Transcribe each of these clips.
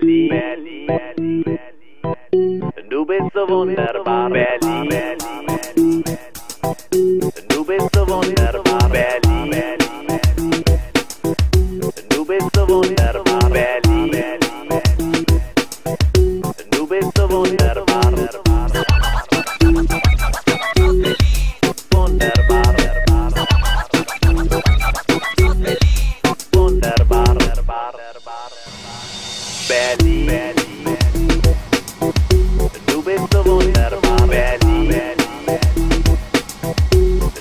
Melly, du bist so wunderbar, Melly, du bist so wunderbar, Melly, du bist so wunderbar, Melly, du bist so wunderbar, wunderbar, wunderbar, wunderbar. Belly, du bist so wunderbar, Belly,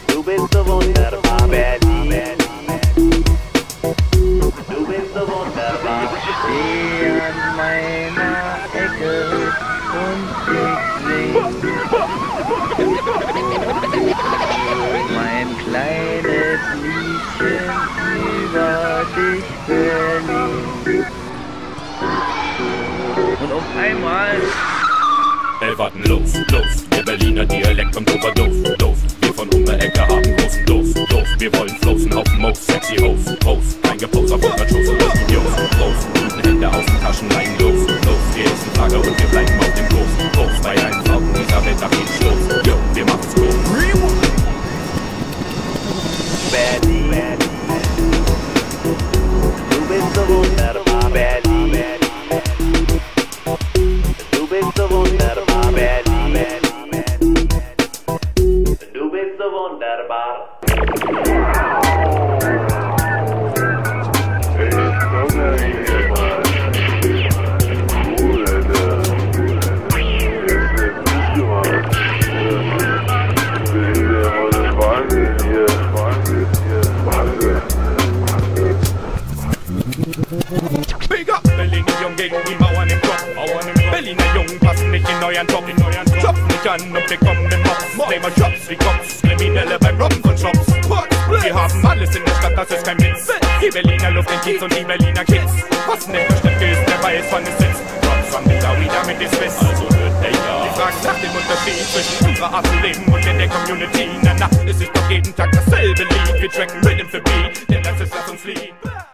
du bist so wunderbar, Belly, du bist so wunderbar. Geh an meiner Ecke und ich seh mein kleines Liedchen über dich verliebt. Und auf einmal ey, warten, los, der Berliner Dialekt kommt drüber doof. Wir von Hungerecke haben großen doof. Wir wollen flossen auf dem Moos, sexy Hof. Kein Gepose auf unseren Schoß und los, los. Guten Hände aus den Taschen, rein, los. Wir essen Tage und wir bleiben auf dem Hof. Bei einem Frauen dieser Welt nach jedem Schluss. Jo, wir machen's groß. Berlin, du bist so wunderbar, Berlin. Wunderbar. Berliner Jungen gegen die Mauern im Kopf. Berliner Jungen passen nicht in euren Topf. Klopfen nicht an und wir kommen im Mops. Nehmen Jobs wie Cops, Kriminelle beim Robben von Shops. Wir haben alles in der Stadt, das ist kein Witz. Die Berliner Luft, den Kiez und die Berliner Kids. Was nicht versteckt ist, der weiß, wann es sitzt. Trotz von dieser Wieder mit dem Swiss. Also hört der ja. Die fragen nach dem Unterschied zwischen unserer Art zu leben und in der Community. Na, es ist doch jeden Tag dasselbe Lied. Wir tracken Rhythm für Beat, denn das ist, was uns liegt.